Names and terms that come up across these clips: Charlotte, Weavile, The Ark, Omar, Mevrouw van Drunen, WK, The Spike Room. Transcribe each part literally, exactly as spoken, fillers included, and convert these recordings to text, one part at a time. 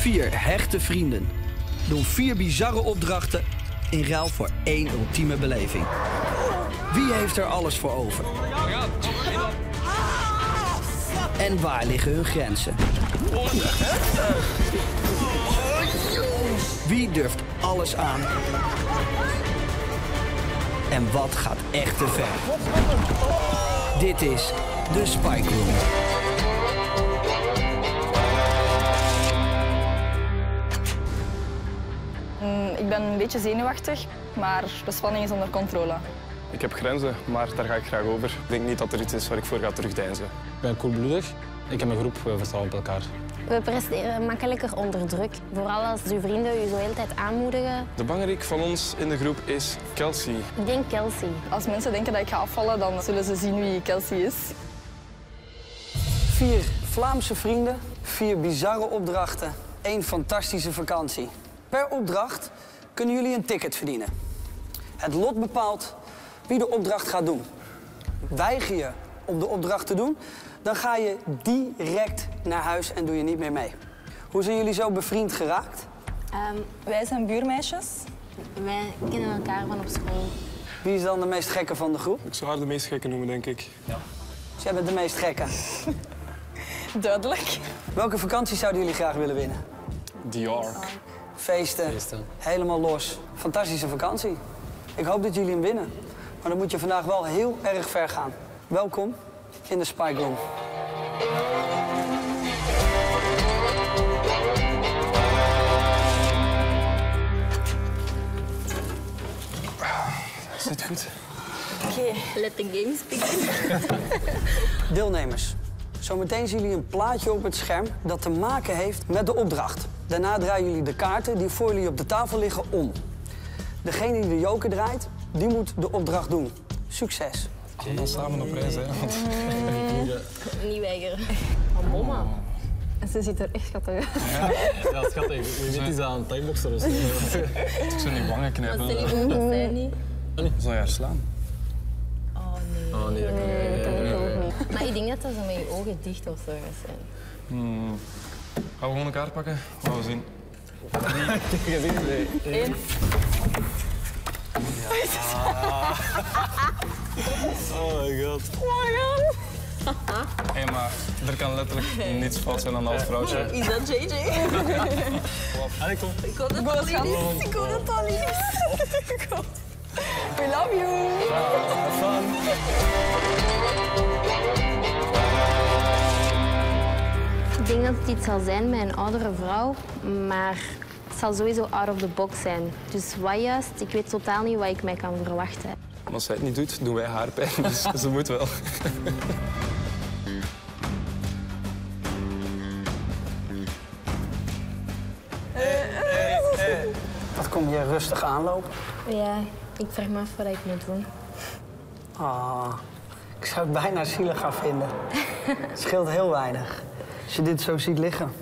Vier hechte vrienden doen vier bizarre opdrachten in ruil voor één ultieme beleving. Wie heeft er alles voor over? En waar liggen hun grenzen? Wie durft alles aan? En wat gaat echt te ver? Dit is The Spike Room. Ik ben een beetje zenuwachtig, maar de spanning is onder controle. Ik heb grenzen, maar daar ga ik graag over. Ik denk niet dat er iets is waar ik voor ga terugdeinzen. Ik ben koelbloedig. Ik en mijn groep vertrouwen op elkaar. We presteren makkelijker onder druk. Vooral als uw vrienden je zo de hele tijd aanmoedigen. De belangrijkste van ons in de groep is Kelsey. Ik denk Kelsey. Als mensen denken dat ik ga afvallen, dan zullen ze zien wie Kelsey is. Vier Vlaamse vrienden, vier bizarre opdrachten, één fantastische vakantie. Per opdracht kunnen jullie een ticket verdienen. Het lot bepaalt wie de opdracht gaat doen. Weiger je om de opdracht te doen, dan ga je direct naar huis en doe je niet meer mee. Hoe zijn jullie zo bevriend geraakt? Um, wij zijn buurmeisjes. Wij kennen elkaar van op school. Wie is dan de meest gekke van de groep? Ik zou haar de meest gekke noemen, denk ik. Ja. Dus jij bent de meest gekke? Duidelijk. Welke vakantie zouden jullie graag willen winnen? The Ark. Feesten, Feesten, helemaal los. Fantastische vakantie. Ik hoop dat jullie hem winnen. Maar dan moet je vandaag wel heel erg ver gaan. Welkom in de Spike Room. Is dit goed? Oké, okay, let the games begin. Deelnemers, zometeen zien jullie een plaatje op het scherm dat te maken heeft met de opdracht. Daarna draaien jullie de kaarten die voor jullie op de tafel liggen om. Degene die de joker draait, die moet de opdracht doen. Succes. Okay. Dan samen op reis, hè. Mm. Ja. Niet weigeren. Oh, mama. En ze ziet er echt schattig uit. Ja, ja schattig. Wie weet is dat een timeboxer of zo. Ik zou niet wangen knijpen. Wat zijn die zijn niet? Zou je haar slaan? Oh nee. Oh nee, dat kan ik ook niet. Maar ik denk dat ze met je ogen dicht of zo gaat zijn. Hmm. Gaan we gewoon een kaart pakken? Gaan we zien. Nee. Nee. Nee. Eén. Ja. Oh my god. Oh my god. Hé, hey, maar er kan letterlijk niets fout zijn aan dat vrouwtje. Is dat J J? Allee, kom. Ik kon het al niet. Ik kon het al niet. We love you. Have fun. Ik denk dat het iets zal zijn met een oudere vrouw, maar het zal sowieso out of the box zijn. Dus wat juist, ik weet totaal niet wat ik mij kan verwachten. Als zij het niet doet, doen wij haar pijn, dus ze moet wel. Hey, hey, hey. Wat kom je rustig aanlopen? Ja, ik vraag me af wat ik moet doen. Oh, ik zou het bijna zielig gaan vinden. Het scheelt heel weinig. Als je dit zo ziet liggen,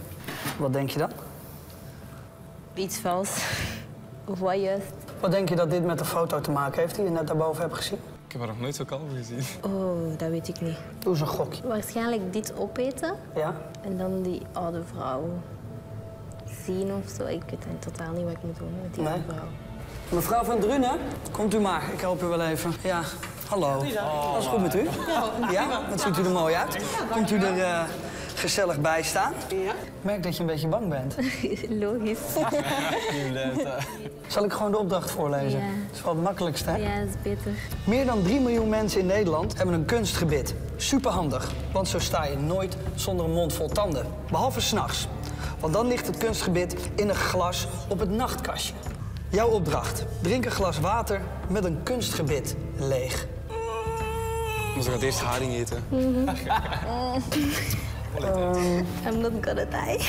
wat denk je dan? Iets vals. Of wat juist. Wat denk je dat dit met de foto te maken heeft die je net daarboven hebt gezien? Ik heb haar nog nooit zo kalm gezien. Oh, dat weet ik niet. Doe eens een gokje. Waarschijnlijk dit opeten. Ja. En dan die oude vrouw zien of zo. Ik weet totaal niet wat ik moet doen met die oude vrouw. Mevrouw van Drunen, komt u maar. Ik help u wel even. Ja. Hallo. Oh, alles goed met u? Ja. Ja? Wat ziet u er mooi uit? Komt u er... Uh... gezellig bijstaan. Ja. Ik merk dat je een beetje bang bent. Logisch. Zal ik gewoon de opdracht voorlezen? Ja. Dat is wel het makkelijkste, hè? Ja, dat is beter. Meer dan drie miljoen mensen in Nederland hebben een kunstgebit. Superhandig, want zo sta je nooit zonder een mond vol tanden. Behalve 's nachts. Want dan ligt het kunstgebit in een glas op het nachtkastje. Jouw opdracht. Drink een glas water met een kunstgebit leeg. Maar ze gaat eerst haring eten. Mm-hmm. Um, I'm not gonna die.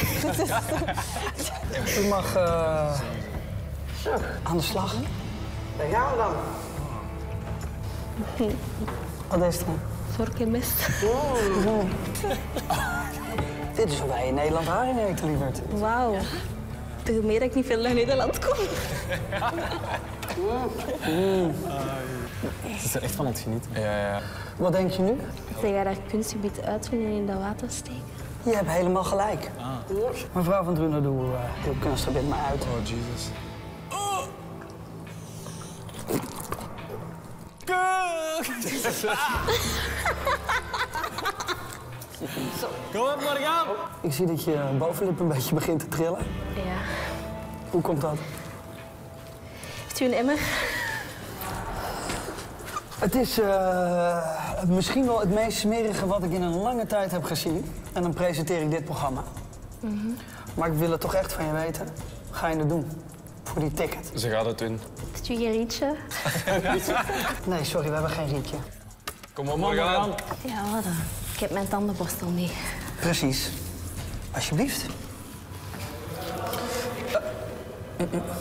U mag uh, aan de slag. Daar gaan we dan. Wat is het dan? Vork en mest. Dit is hoe wij in Nederland haring eten, lieverd. Wauw. Tegen meer dat ik niet veel naar Nederland kom. Mm. Ze is er echt van aan het genieten. Ja, ja. Wat denk je nu? Ze gaat haar kunstgebied uitvinden en in dat water steken. Je hebt helemaal gelijk. Ah. Mevrouw van Drunen, doe uh, clubkunstgebit maar uit. Oh, Jesus. Oh. Kom op, Marianne. Ik zie dat je bovenlip een beetje begint te trillen. Ja. Hoe komt dat? Heeft u een emmer? Het is uh, misschien wel het meest smerige wat ik in een lange tijd heb gezien. En dan presenteer ik dit programma. Mm-hmm. Maar ik wil het toch echt van je weten. Ga je het doen? Voor die ticket. Ze gaat het doen. Is het je rietje? Nee, sorry, we hebben geen rietje. Kom op, Morgan. Ja, wat dan? Ik heb mijn tandenborstel mee. Precies. Alsjeblieft.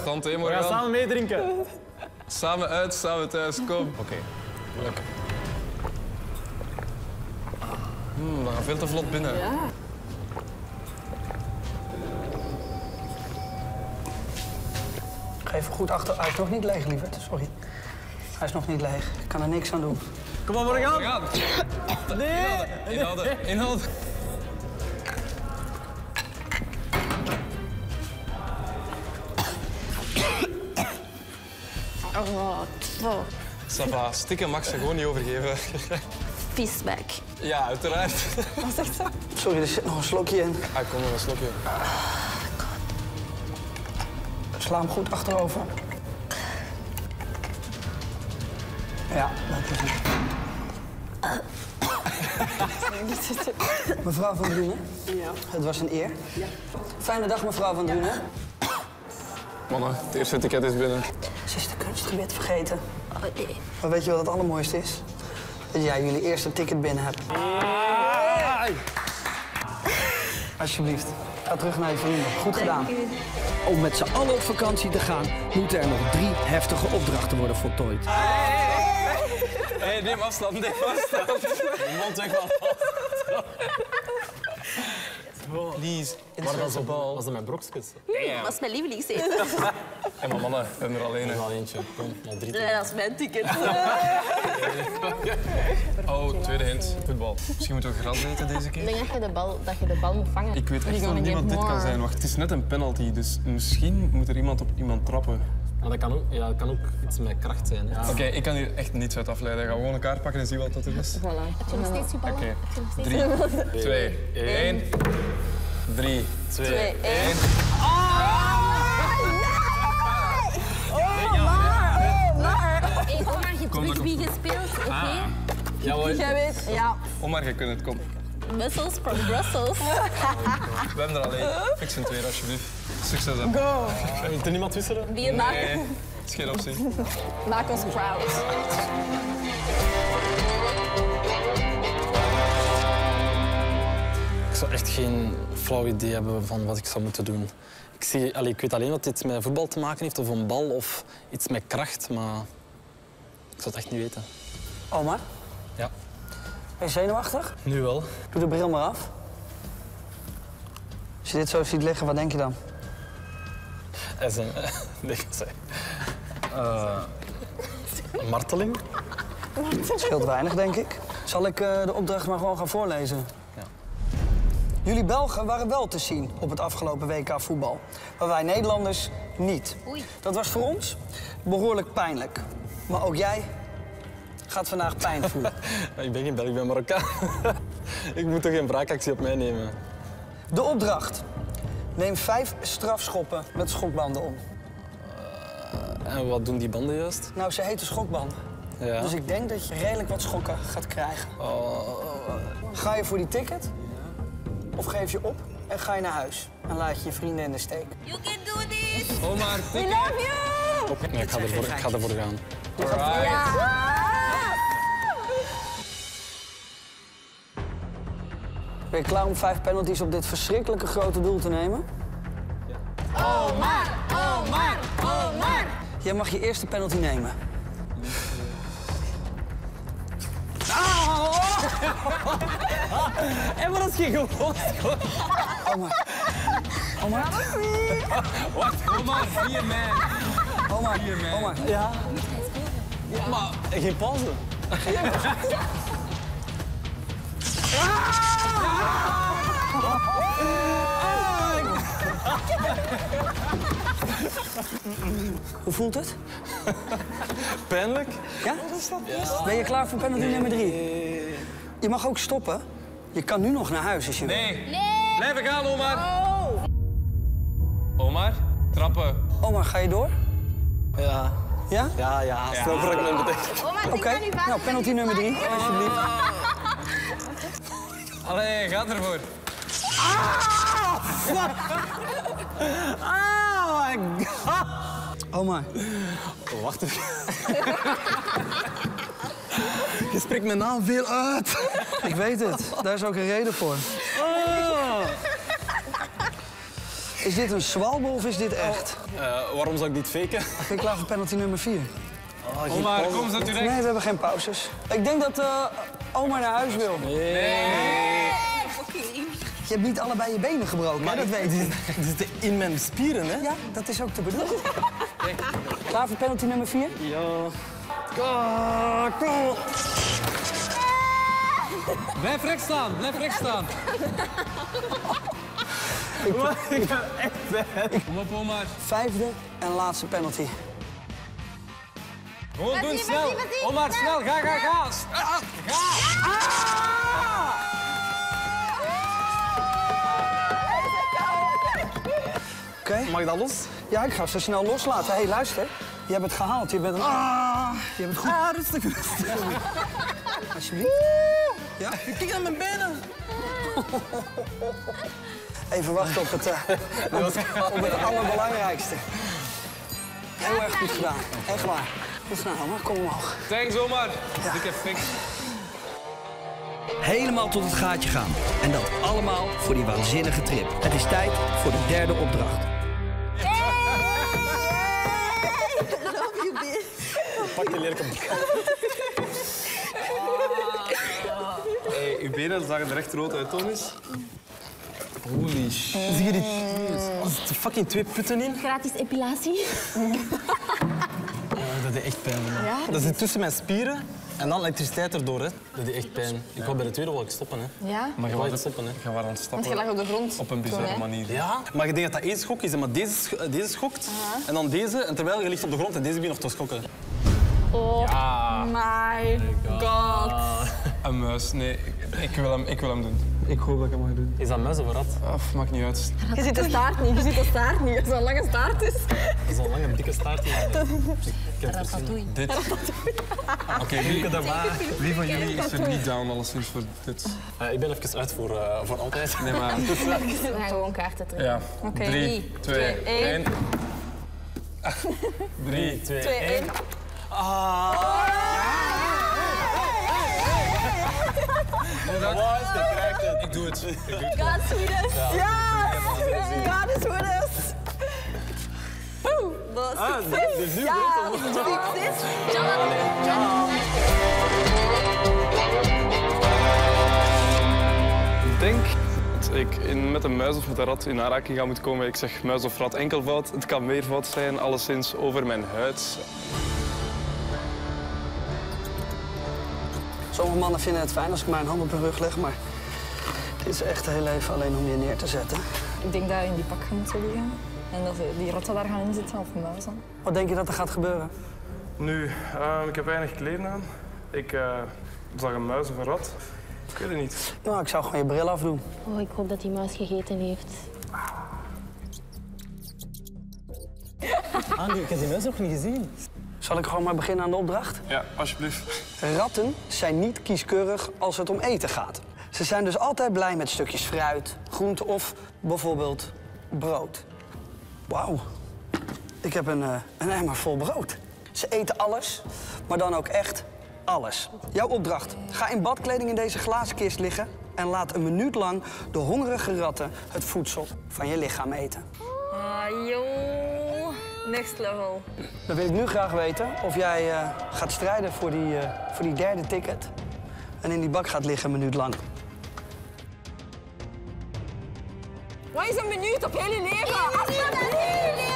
Tante Morgan. We gaan samen meedrinken. Samen uit, samen thuis. Kom. Oké. Okay. Lekker. Mm, dat gaat veel te vlot binnen. Ja. Geef goed achter. Hij is nog niet leeg, lieverd. Sorry. Hij is nog niet leeg. Ik kan er niks aan doen. Kom maar, Morgan. Oh, nee. Inhouden. Inhouden. Oh, oh. Sava, stikken mag ze gewoon niet overgeven. Viesbek. Ja, uiteraard. Wat zegt ze? Sorry, er zit nog een slokje in. Ah, kom nog een slokje. Oh, God. Sla hem goed achterover. Ja, dat is het. Uh. Mevrouw van Drunen. Ja. Het was een eer. Ja. Fijne dag, mevrouw van Drunen. Ja. Mannen, het eerste ticket is binnen. Ze is de kunstgebit vergeten. Oh, nee. Maar weet je wat het allermooiste is? Dat jij jullie eerste ticket binnen hebt. Hey. Alsjeblieft, ga terug naar je vrienden. Goed gedaan. Om met z'n allen op vakantie te gaan, moeten er nog drie heftige opdrachten worden voltooid. Hé, hey, hey, hey. Hey, neem afstand, neem afstand. Mond weg van Lies, waar was de bal? Was dat mijn brokjes? Nee, dat was mijn lievelingseten. Hé, maar mannen, we hebben er alleen een. Eentje. Kom, nou, drie nee, dat is mijn ticket. Oh, tweede hint. Voetbal. Misschien moeten we gras eten deze keer. Ik denk dat je de bal, dat je de bal moet vangen. Ik weet echt nog niet wat dit kan zijn. Wacht, het is net een penalty, dus misschien moet er iemand op iemand trappen. Ja, dat kan ook, ja, dat kan ook iets met kracht zijn. Ja. Oké, okay, ik kan hier echt niets uit afleiden. Ik ga gewoon een kaart pakken en zien wat dat er is. Voilà. Heb je nog steeds je ballen? Oké. drie, twee, één. drie, twee, één. Oh, maar! Oh, maar! Hey, Omar, je hebt terug wie gespeeld, oké? Okay? Ah. Jij weet, ja. Omar, je kunt het, kom. Mussels from Brussels. We hebben er al één. Fix een tweede, alsjeblieft. Succes. Go! Wil er niemand wisselen? Bier maken. Nee, dat is geen optie. Maak ons proud. Ik zou echt geen flauw idee hebben van wat ik zou moeten doen. Ik, zie, allee, ik weet alleen dat dit met voetbal te maken heeft, of een bal, of iets met kracht, maar ik zou het echt niet weten. Omar? Ja? Ben je zenuwachtig? Nu wel. Doe de bril maar af. Als je dit zo ziet liggen, wat denk je dan? Is een... Uh, marteling? Het scheelt weinig, denk ik. Zal ik uh, de opdracht maar gewoon gaan voorlezen? Ja. Jullie Belgen waren wel te zien op het afgelopen W K voetbal. Maar wij Nederlanders niet. Oei. Dat was voor ons behoorlijk pijnlijk. Maar ook jij gaat vandaag pijn voelen. Ik ben geen Belg, ik ben Marokkaan. Ik moet toch geen wraakactie op mij nemen. De opdracht. Neem vijf strafschoppen met schokbanden om. Uh, en wat doen die banden juist? Nou, ze heten schokbanden. Ja. Dus ik denk dat je redelijk wat schokken gaat krijgen. Uh, uh, ga je voor die ticket? Of geef je op en ga je naar huis? En laat je je vrienden in de steek. You can do this! Omar, we love you! Okay. Nee, ik ga ervoor, ik ga ervoor gaan. Ben je klaar om vijf penalties op dit verschrikkelijke grote doel te nemen? Ja. Omar! Omar! Omar! Jij mag je eerste penalty nemen. En wat is geen gewoon? Omar. Omar. Wacht, Omar, vier man. Omar, Omar. Ja. Maar geen pauze. Geen pauze. Ah! Hoe voelt het? Pijnlijk. Ja? Ben je klaar voor penalty nummer drie? Je mag ook stoppen. Je kan nu nog naar huis als je wil. Nee. Nee. Blijf gaan, Omar. Oh. Omar, trappen. Omar, ga je door? Ja. Ja? Ja, ja. Stel voor ik nummer drie. Oké, nou, penalty nummer drie, alsjeblieft. Oh. Allee, ga ervoor. Ah, fuck. Oh my god. Omar. Oh, wacht even. Je spreekt mijn naam veel uit. Ik weet het. Daar is ook een reden voor. Oh. Is dit een zwalbe of is dit echt? Uh, waarom zou ik dit faken? Ik ben klaar voor penalty nummer vier. Oh, Omar, kom zo direct. Nee, we hebben geen pauzes. Ik denk dat uh, Omar naar huis wil. Nee. nee. nee. Je hebt niet allebei je benen gebroken, maar hè? Dat weet je. Het zit in mijn spieren, hè? Ja, dat is ook te bedoelen. Klaar voor penalty nummer vier? Ja. Kom. Blijf recht staan, blijf recht staan. Ik ga echt weg. Kom op, Omar. Vijfde en laatste penalty. Gewoon doen, snel. Omar, snel, ga, ga, ga. Ga! Ah! Okay. Mag ik dat los? Ja, ik ga ze snel loslaten. Hé, hey, luister. Je hebt het gehaald. Je bent een... Ah, je hebt het goed. Ah, rustig, rustig. Ja. Alsjeblieft. Woe. Ja? Kijk naar mijn benen. Even wachten op het, uh, op, op het allerbelangrijkste. Heel erg goed gedaan. Echt waar. Goed gedaan, Omar. Kom omhoog. Thanks, Omar. Ja. Ik heb fix. Helemaal tot het gaatje gaan. En dat allemaal voor die waanzinnige trip. Het is tijd voor de derde opdracht. Hey! I love you, bitch. Pak je lelijke boek. Hé, uw benen zagen er echt rood uit, Thomas. Holy shit. Zie je dit? Er zitten fucking twee putten in. Gratis epilatie. Dat is echt pijn. Ja? Dat zit tussen mijn spieren. En dan elektriciteit erdoor, hè. Dat deed echt pijn. Ik wou bij de tweede wel ik stoppen, hè. Ja? Maar je wou het stoppen, hè. Je wou aan het stappen. Want je lag op de grond. Op een bizarre toen, manier. Ja? Maar je denkt dat dat één schok is, maar deze, deze schokt. Uh-huh. En dan deze, en terwijl je ligt op de grond en deze begint nog te schokken. Oh ja. my god. god. Een muis, nee. Ik wil hem, ik wil hem doen. Ik hoop dat ik hem mag doen. Is dat muis of rat? Af, maakt niet uit. Je ziet de staart niet, je ziet de staart niet. Zo'n lange staart is. Zo'n lange, dikke staart is. Ratatouille. Dit. Oké, okay, wie, wie van jullie is er niet down alleszins voor dit? Uh, ik ben even uit voor, uh, voor altijd. Nee, maar... Gewoon kaarten trekken. Ja. drie, twee, één. drie, twee, één. Ik doe het. God is with us. Ja! God is with us. Woe! Dat is succes. Ja, succes. Ik denk dat ik in, met een muis of met een rat in aanraking ga moeten komen. Ik zeg muis of rat enkelvoud. Het kan meervoud zijn, alleszins over mijn huid. Sommige mannen vinden het fijn als ik mijn hand op hun rug leg, maar dit is echt heel even alleen om je neer te zetten. Ik denk dat je in die pak moet liggen en dat die ratten daar gaan inzitten of een muis aan. Wat denk je dat er gaat gebeuren? Nu, uh, ik heb weinig kleren aan. Ik uh, zag een muis of een rat. Ik weet het niet. Nou, ik zou gewoon je bril afdoen. Oh, ik hoop dat die muis gegeten heeft. Ah, ik heb die muis nog niet gezien. Zal ik gewoon maar beginnen aan de opdracht? Ja, alsjeblieft. Ratten zijn niet kieskeurig als het om eten gaat. Ze zijn dus altijd blij met stukjes fruit, groente of bijvoorbeeld brood. Wauw. Ik heb een, uh, een emmer vol brood. Ze eten alles, maar dan ook echt alles. Jouw opdracht. Ga in badkleding in deze glazen kist liggen en laat een minuut lang de hongerige ratten het voedsel van je lichaam eten. Ah, joh. Next level. Dan wil ik nu graag weten of jij uh, gaat strijden voor die, uh, voor die derde ticket en in die bak gaat liggen een minuut lang. Wat is een minuut op jullie leven? Eén minuut op jullie leven!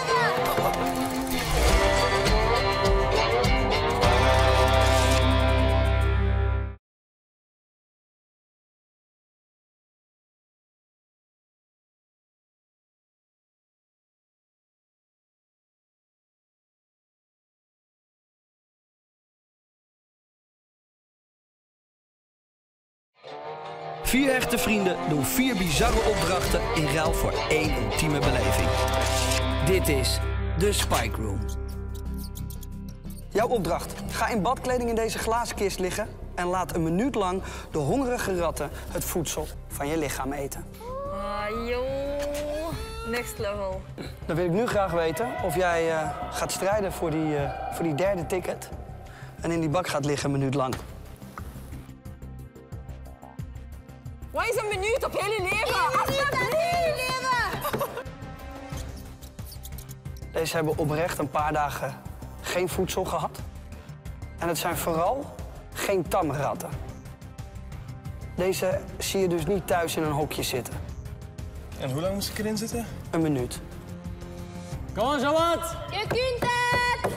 Vier hechte vrienden doen vier bizarre opdrachten in ruil voor één intieme beleving. Dit is The Spike Room. Jouw opdracht. Ga in badkleding in deze glazen kist liggen en laat een minuut lang de hongerige ratten het voedsel van je lichaam eten. Ah, joh. Next level. Dan wil ik nu graag weten of jij uh, gaat strijden voor die, uh, voor die derde ticket en in die bak gaat liggen een minuut lang. Wat is een minuut op jullie leven? Een minuut op jullie leven! Deze hebben oprecht een paar dagen geen voedsel gehad. En het zijn vooral geen tamratten. Deze zie je dus niet thuis in een hokje zitten. En hoe lang moest ik erin zitten? Een minuut. Kom on, Charlotte! Je kunt het!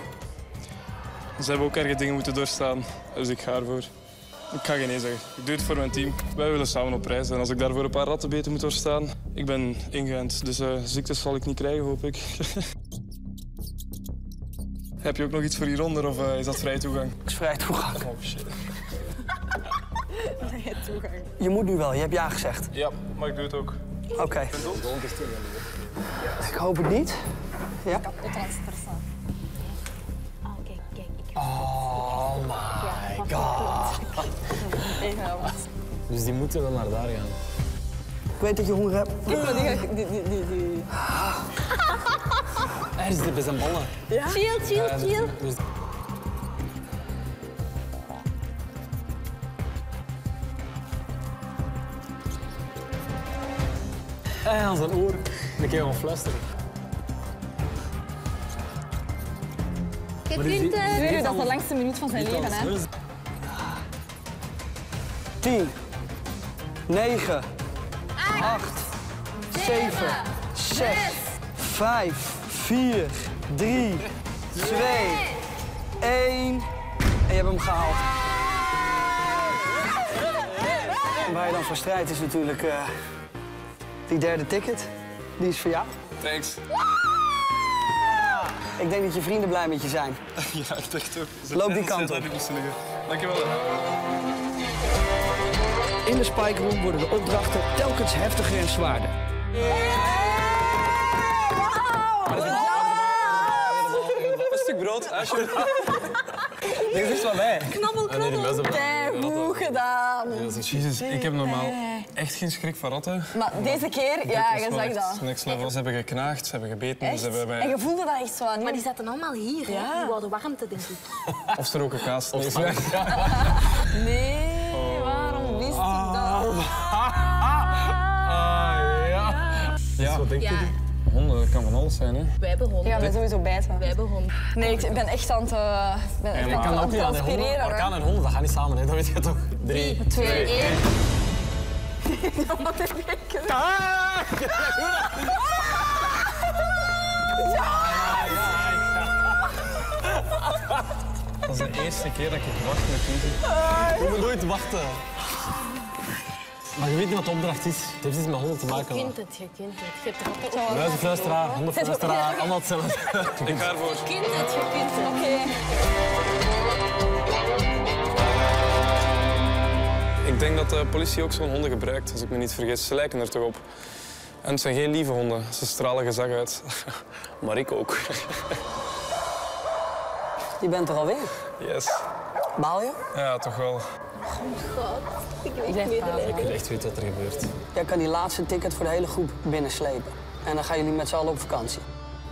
Ze hebben ook erge dingen moeten doorstaan, dus ik ga ervoor. Ik ga geen nee zeggen. Ik doe het voor mijn team. Wij willen samen op reis en als ik daarvoor een paar ratten beter moet doorstaan... Ik ben ingeënt, dus uh, ziektes zal ik niet krijgen, hoop ik. Heb je ook nog iets voor hieronder of uh, is dat vrij toegang? Dat is vrij toegang. Oh shit. Nee, toegang. Je moet nu wel, je hebt ja gezegd. Ja, maar ik doe het ook. Oké. Okay. Ik hoop het niet. Ja? Oh my god. Dus die moeten wel naar daar gaan. Ik weet dat je honger hebt. Kijk maar, die, die, die, die. Hij is bij zijn ballen. Ja? Chill, chill, chill. Hij aan zijn oor. Dan kan je gewoon fluisteren. Ik weet dat is de langste minuut van zijn leven, hè? tien, negen, acht, zeven, zes, vijf, vier, drie, twee, één. En je hebt hem gehaald. En waar je dan voor strijdt is natuurlijk uh, die derde ticket. Die is voor jou. Thanks. Ik denk dat je vrienden blij met je zijn. Ja, ik dacht ook. Loop die kant op. Dankjewel. In de Spike Room worden de opdrachten telkens heftiger en zwaarder. Een stuk brood, alsjeblieft. Dit is van mij. Knabbel, knabbel. Goed gedaan. Jezus, ik heb normaal echt geen schrik van ratten. Maar deze keer, ja, je zag dat. Next level. Ze hebben geknaagd, ze hebben gebeten. Ze hebben bij... En je voelde dat echt zo aan. Maar die zaten allemaal hier, ja. Die wouden warmte, denk ik. Of ze roken kaas. Nee. Nee. Ja. Wat denk je? Ja. Honden, dat kan van alles zijn, hè? Wij hebben honden. Ja, we sowieso bijten. Wij hebben honden. Nee, ik ben echt aan het uh, ben hey, echt aan het transpireren. Orkaan en honden, dat gaat niet samen, hè? Dat weet je toch? drie, twee, één. Ja, wat heb ik gedaan? Ja, ja. Dat is de eerste keer dat ik wacht met jullie. Ik moet nooit wachten. Maar je weet niet wat de opdracht is. Het heeft iets met honden te maken. Je kent het, je kent het. Je hebt het altijd. Luizenfluisteraar, hondenfluisteraar, allemaal hetzelfde. Ik ga ervoor. Je kent het, je kent het. Oké. Okay. Ik denk dat de politie ook zo'n honden gebruikt, als ik me niet vergis. Ze lijken er toch op. En het zijn geen lieve honden. Ze stralen gezag uit. Maar ik ook. Je bent er alweer? Yes. Baal je? Ja, toch wel. Oh god, ik weet niet. Ik wil echt weten wat er gebeurt. Jij kan die laatste ticket voor de hele groep binnenslepen. En dan gaan jullie met z'n allen op vakantie.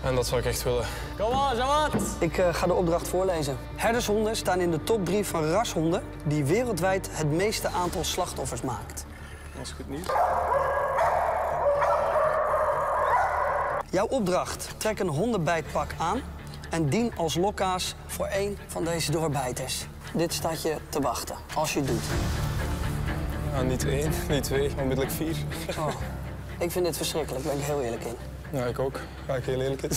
En dat zou ik echt willen. Kom maar, Jawad! Ik uh, ga de opdracht voorlezen. Herdershonden staan in de top drie van rashonden... die wereldwijd het meeste aantal slachtoffers maakt. Dat is goed nieuws. Jouw opdracht. Trek een hondenbijtpak aan... en dien als lokkaas voor één van deze doorbijters. Dit staat je te wachten, als je het doet. Nou, niet één, niet twee, onmiddellijk vier. Oh, ik vind dit verschrikkelijk, ben ik heel eerlijk in. Ja, ik ook. Ga ik heel eerlijk in.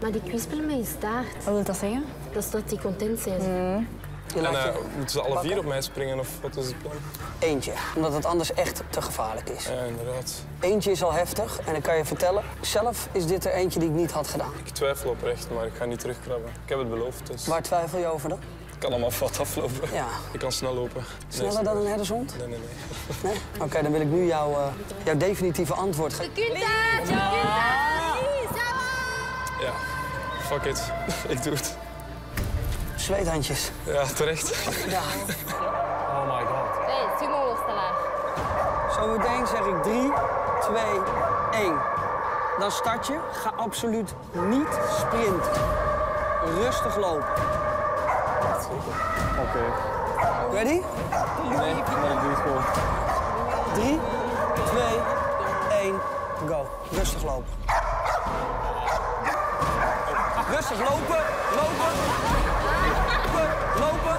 Maar die kwispelen met je staart. Wat wil dat zeggen? Dat is dat die content zijn. Mm. En uh, moeten ze alle vier op mij springen, of wat is het plan? Eentje, omdat het anders echt te gevaarlijk is. Ja, inderdaad. Eentje is al heftig, en ik kan je vertellen, zelf is dit er eentje die ik niet had gedaan. Ik twijfel oprecht, maar ik ga niet terugkrabben. Ik heb het beloofd, dus... Waar twijfel je over dan? kan allemaal vast aflopen. Ja. Ik kan snel lopen. Sneller nee, dan een herdershond? Nee, nee, nee. nee? Oké, okay, dan wil ik nu jouw, uh, jouw definitieve antwoord geven. Je kunt dat! Je kunt dat! Ja, fuck it. Ik doe het. Zweethandjes. Ja, terecht. Ja. Oh my god. Nee, het is moeilijk te laag. Zometeen zeg ik drie, twee, één. Dan start je. Ga absoluut niet sprinten. Rustig lopen. Oké. Okay. Ready? Nee, ik doe het gewoon. drie, twee, één, go. Rustig lopen. Rustig lopen, lopen, lopen, lopen.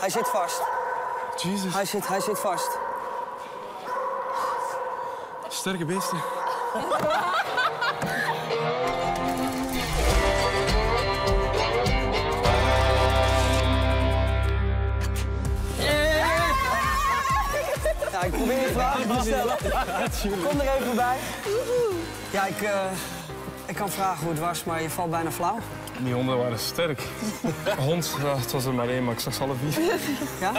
Hij zit vast. Jesus. Hij zit, hij zit vast. Sterke beesten. Ja, ik probeer je vragen te stellen. Kom er even bij. Ja, ik, uh, ik kan vragen hoe het was, maar je valt bijna flauw. Die honden waren sterk. Hond, ja, het was er maar één, maar ik zag ze alle vier. Ja?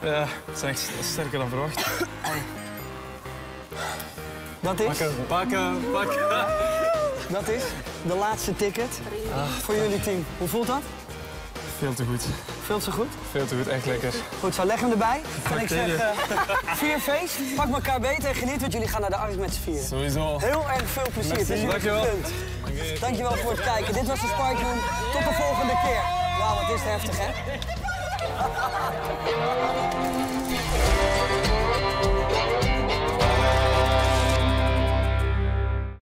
Ja, het zijn echt sterker dan verwacht. Hey. Dat is... Pakken, pakken, pakken. Dat is de laatste ticket ah, voor jullie team. Hoe voelt dat? Veel te goed. Veel te goed? Veel te goed, echt lekker. Goed, zo leg hem erbij. En ik zeg, uh, vier feest, pak elkaar beter en geniet, want jullie gaan naar de Ark met z'n vieren. Sowieso. Heel erg veel plezier. Merci. Dus dankjewel. Punt. Dankjewel voor het kijken. Dit was de Spike Room. Tot de volgende keer. Wauw, wat is het heftig, hè?